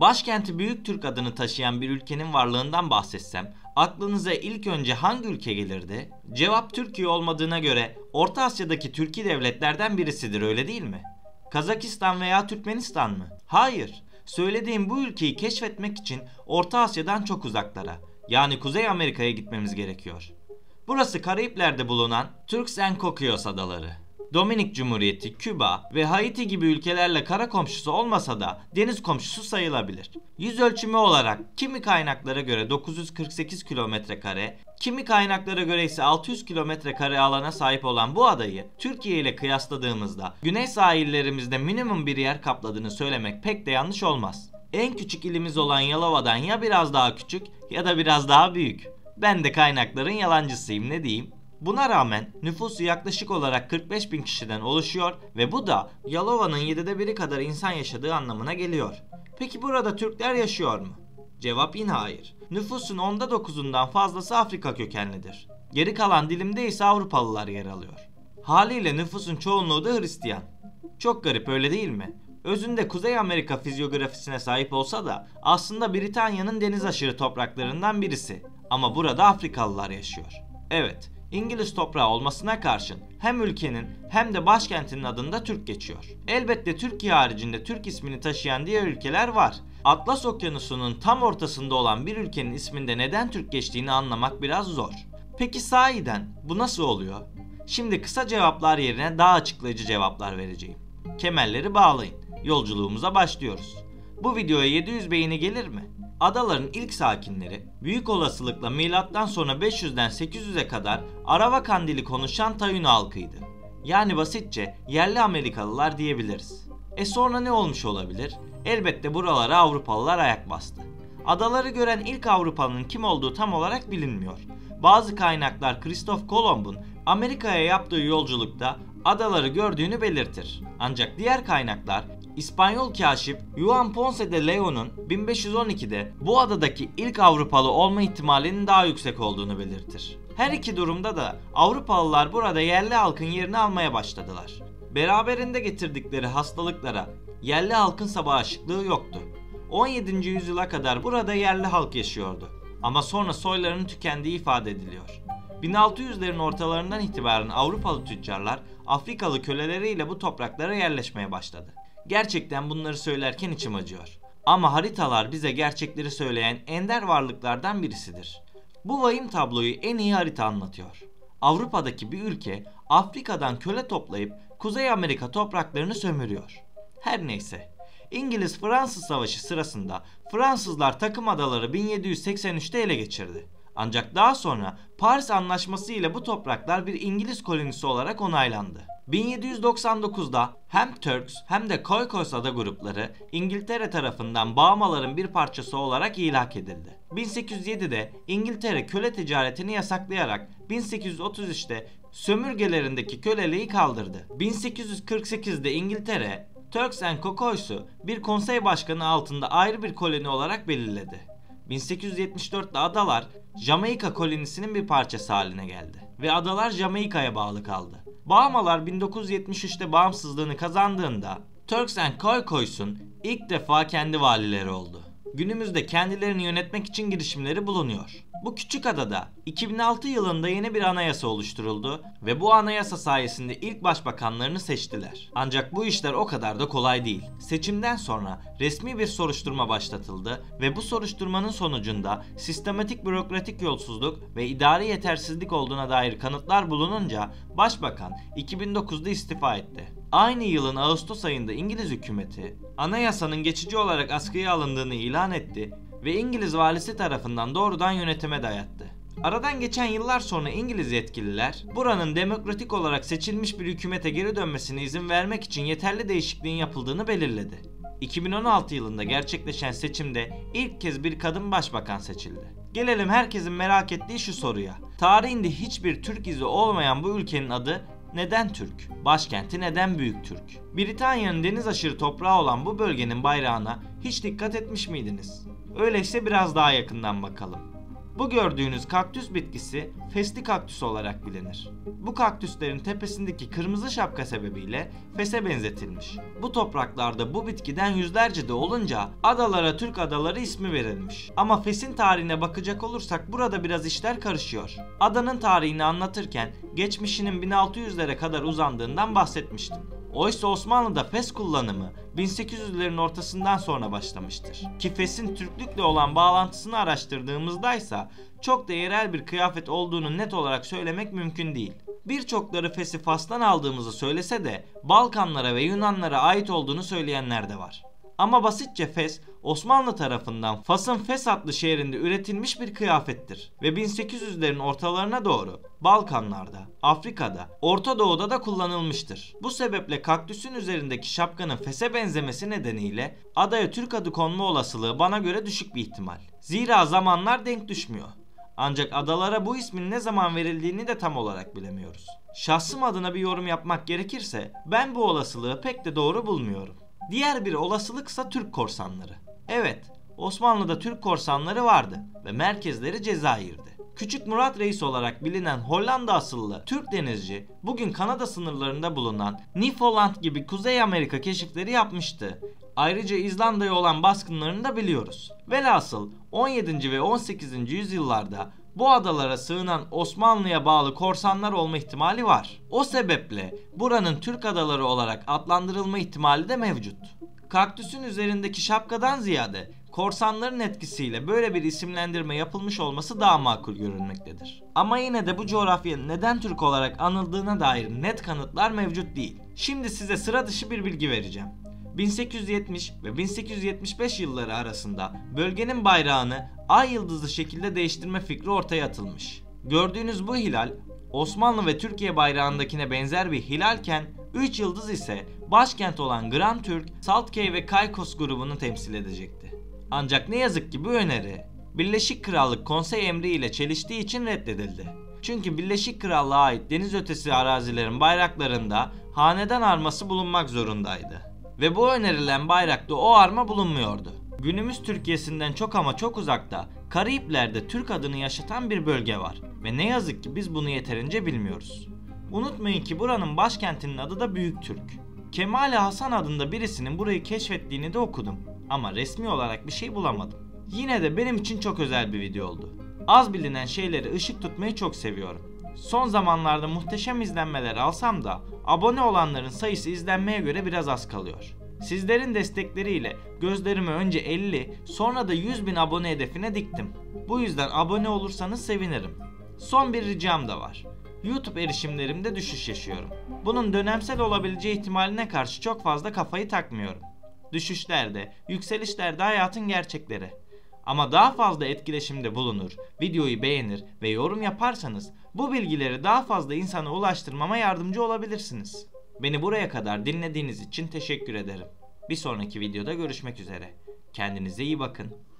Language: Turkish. Başkenti Büyük Türk adını taşıyan bir ülkenin varlığından bahsetsem aklınıza ilk önce hangi ülke gelirdi? Cevap Türkiye olmadığına göre Orta Asya'daki Türki devletlerden birisidir, öyle değil mi? Kazakistan veya Türkmenistan mı? Hayır. Söylediğim bu ülkeyi keşfetmek için Orta Asya'dan çok uzaklara, yani Kuzey Amerika'ya gitmemiz gerekiyor. Burası Karayipler'de bulunan Turks and Caicos adaları. Dominik Cumhuriyeti, Küba ve Haiti gibi ülkelerle kara komşusu olmasa da deniz komşusu sayılabilir. Yüz ölçümü olarak kimi kaynaklara göre 948 km², kimi kaynaklara göre ise 600 km² alana sahip olan bu adayı Türkiye ile kıyasladığımızda güney sahillerimizde minimum bir yer kapladığını söylemek pek de yanlış olmaz. En küçük ilimiz olan Yalova'dan ya biraz daha küçük ya da biraz daha büyük. Ben de kaynakların yalancısıyım, ne diyeyim. Buna rağmen nüfusu yaklaşık olarak 45.000 kişiden oluşuyor ve bu da Yalova'nın 7'de 1'i kadar insan yaşadığı anlamına geliyor. Peki burada Türkler yaşıyor mu? Cevap yine hayır. Nüfusun 9'undan fazlası Afrika kökenlidir. Geri kalan dilimde ise Avrupalılar yer alıyor. Haliyle nüfusun çoğunluğu da Hristiyan. Çok garip, öyle değil mi? Özünde Kuzey Amerika fizyografisine sahip olsa da aslında Britanya'nın deniz aşırı topraklarından birisi. Ama burada Afrikalılar yaşıyor. Evet. İngiliz toprağı olmasına karşın hem ülkenin hem de başkentinin adında Türk geçiyor. Elbette Türkiye haricinde Türk ismini taşıyan diğer ülkeler var. Atlas Okyanusu'nun tam ortasında olan bir ülkenin isminde neden Türk geçtiğini anlamak biraz zor. Peki sahiden bu nasıl oluyor? Şimdi kısa cevaplar yerine daha açıklayıcı cevaplar vereceğim. Kemerleri bağlayın. Yolculuğumuza başlıyoruz. Bu videoya 700 beğeni gelir mi? Adaların ilk sakinleri büyük olasılıkla milattan sonra 500'den 800'e kadar Aravakan dili konuşan Taino halkıydı. Yani basitçe yerli Amerikalılar diyebiliriz. Sonra ne olmuş olabilir? Elbette buralara Avrupalılar ayak bastı. Adaları gören ilk Avrupalının kim olduğu tam olarak bilinmiyor. Bazı kaynaklar Christoph Colomb'un Amerika'ya yaptığı yolculukta adaları gördüğünü belirtir. Ancak diğer kaynaklar İspanyol kaşif Juan Ponce de Leon'un 1512'de bu adadaki ilk Avrupalı olma ihtimalinin daha yüksek olduğunu belirtir. Her iki durumda da Avrupalılar burada yerli halkın yerini almaya başladılar. Beraberinde getirdikleri hastalıklara yerli halkın sabah aşıklığı yoktu. 17. yüzyıla kadar burada yerli halk yaşıyordu. Ama sonra soylarının tükendiği ifade ediliyor. 1600'lerin ortalarından itibaren Avrupalı tüccarlar Afrikalı köleleriyle bu topraklara yerleşmeye başladı. Gerçekten bunları söylerken içim acıyor. Ama haritalar bize gerçekleri söyleyen ender varlıklardan birisidir. Bu vahim tabloyu en iyi harita anlatıyor. Avrupa'daki bir ülke Afrika'dan köle toplayıp Kuzey Amerika topraklarını sömürüyor. Her neyse. İngiliz-Fransız Savaşı sırasında Fransızlar takım adaları 1783'te ele geçirdi. Ancak daha sonra Paris Antlaşması ile bu topraklar bir İngiliz kolonisi olarak onaylandı. 1799'da hem Turks hem de Caicos ada grupları İngiltere tarafından Bahamaların bir parçası olarak ilhak edildi. 1807'de İngiltere köle ticaretini yasaklayarak 1833'te sömürgelerindeki köleliği kaldırdı. 1848'de İngiltere, Turks and Caicos'u bir konsey başkanı altında ayrı bir koloni olarak belirledi. 1874'te adalar Jamaika Kolonisi'nin bir parçası haline geldi ve adalar Jamaika'ya bağlı kaldı. Bahamalar 1973'te bağımsızlığını kazandığında Turks and Caicos'un ilk defa kendi valileri oldu. Günümüzde kendilerini yönetmek için girişimleri bulunuyor. Bu küçük adada 2006 yılında yeni bir anayasa oluşturuldu ve bu anayasa sayesinde ilk başbakanlarını seçtiler. Ancak bu işler o kadar da kolay değil. Seçimden sonra resmi bir soruşturma başlatıldı ve bu soruşturmanın sonucunda sistematik bürokratik yolsuzluk ve idari yetersizlik olduğuna dair kanıtlar bulununca başbakan 2009'da istifa etti. Aynı yılın Ağustos ayında İngiliz hükümeti anayasanın geçici olarak askıya alındığını ilan etti ve İngiliz valisi tarafından doğrudan yönetime dayattı. Aradan geçen yıllar sonra İngiliz yetkililer buranın demokratik olarak seçilmiş bir hükümete geri dönmesine izin vermek için yeterli değişikliğin yapıldığını belirledi. 2016 yılında gerçekleşen seçimde ilk kez bir kadın başbakan seçildi. Gelelim herkesin merak ettiği şu soruya. Tarihinde hiçbir Türk izi olmayan bu ülkenin adı neden Türk? Başkenti neden Büyük Türk? Britanya'nın deniz aşırı toprağı olan bu bölgenin bayrağına hiç dikkat etmiş miydiniz? Öyleyse biraz daha yakından bakalım. Bu gördüğünüz kaktüs bitkisi fesli kaktüs olarak bilinir. Bu kaktüslerin tepesindeki kırmızı şapka sebebiyle fese benzetilmiş. Bu topraklarda bu bitkiden yüzlerce de olunca adalara Türk Adaları ismi verilmiş. Ama fesin tarihine bakacak olursak burada biraz işler karışıyor. Adanın tarihini anlatırken geçmişinin 1600'lere kadar uzandığından bahsetmiştim. Oysa Osmanlı'da fes kullanımı 1800'lerin ortasından sonra başlamıştır. Ki fesin Türklükle olan bağlantısını araştırdığımızda ise çok da yerel bir kıyafet olduğunu net olarak söylemek mümkün değil. Birçokları fesi Fas'tan aldığımızı söylese de Balkanlara ve Yunanlara ait olduğunu söyleyenler de var. Ama basitçe fes, Osmanlı tarafından Fas'ın Fes adlı şehrinde üretilmiş bir kıyafettir ve 1800'lerin ortalarına doğru Balkanlarda, Afrika'da, Orta Doğu'da da kullanılmıştır. Bu sebeple kaktüsün üzerindeki şapkanın fese benzemesi nedeniyle adaya Türk adı konma olasılığı bana göre düşük bir ihtimal. Zira zamanlar denk düşmüyor. Ancak adalara bu ismin ne zaman verildiğini de tam olarak bilemiyoruz. Şahsım adına bir yorum yapmak gerekirse ben bu olasılığı pek de doğru bulmuyorum. Diğer bir olasılıksa Türk korsanları. Evet, Osmanlı'da Türk korsanları vardı ve merkezleri Cezayir'di. Küçük Murat Reis olarak bilinen Hollanda asıllı Türk denizci, bugün Kanada sınırlarında bulunan Newfoundland gibi Kuzey Amerika keşifleri yapmıştı. Ayrıca İzlanda'ya olan baskınlarını da biliyoruz. Velhasıl 17. ve 18. yüzyıllarda bu adalara sığınan Osmanlı'ya bağlı korsanlar olma ihtimali var. O sebeple buranın Türk adaları olarak adlandırılma ihtimali de mevcut. Kaktüsün üzerindeki şapkadan ziyade korsanların etkisiyle böyle bir isimlendirme yapılmış olması daha makul görünmektedir. Ama yine de bu coğrafyanın neden Türk olarak anıldığına dair net kanıtlar mevcut değil. Şimdi size sıra dışı bir bilgi vereceğim. 1870 ve 1875 yılları arasında bölgenin bayrağını ay yıldızlı şekilde değiştirme fikri ortaya atılmış. Gördüğünüz bu hilal Osmanlı ve Türkiye bayrağındakine benzer bir hilalken 3 yıldız ise başkent olan Grand Türk, Saltkey ve Caicos grubunu temsil edecekti. Ancak ne yazık ki bu öneri Birleşik Krallık konsey emri ile çeliştiği için reddedildi. Çünkü Birleşik Krallığa ait deniz ötesi arazilerin bayraklarında hanedan arması bulunmak zorundaydı. Ve bu önerilen bayrakta o arma bulunmuyordu. Günümüz Türkiye'sinden çok ama çok uzakta Karayipler'de Türk adını yaşatan bir bölge var ve ne yazık ki biz bunu yeterince bilmiyoruz. Unutmayın ki buranın başkentinin adı da Büyüktürk. Kemal Hasan adında birisinin burayı keşfettiğini de okudum ama resmi olarak bir şey bulamadım. Yine de benim için çok özel bir video oldu. Az bilinen şeyleri ışık tutmayı çok seviyorum. Son zamanlarda muhteşem izlenmeler alsam da abone olanların sayısı izlenmeye göre biraz az kalıyor. Sizlerin destekleriyle gözlerimi önce 50 sonra da 100.000 abone hedefine diktim. Bu yüzden abone olursanız sevinirim. Son bir ricam da var. YouTube erişimlerimde düşüş yaşıyorum. Bunun dönemsel olabileceği ihtimaline karşı çok fazla kafayı takmıyorum. Düşüşlerde, yükselişlerde hayatın gerçekleri. Ama daha fazla etkileşimde bulunur, videoyu beğenir ve yorum yaparsanız bu bilgileri daha fazla insana ulaştırmama yardımcı olabilirsiniz. Beni buraya kadar dinlediğiniz için teşekkür ederim. Bir sonraki videoda görüşmek üzere. Kendinize iyi bakın.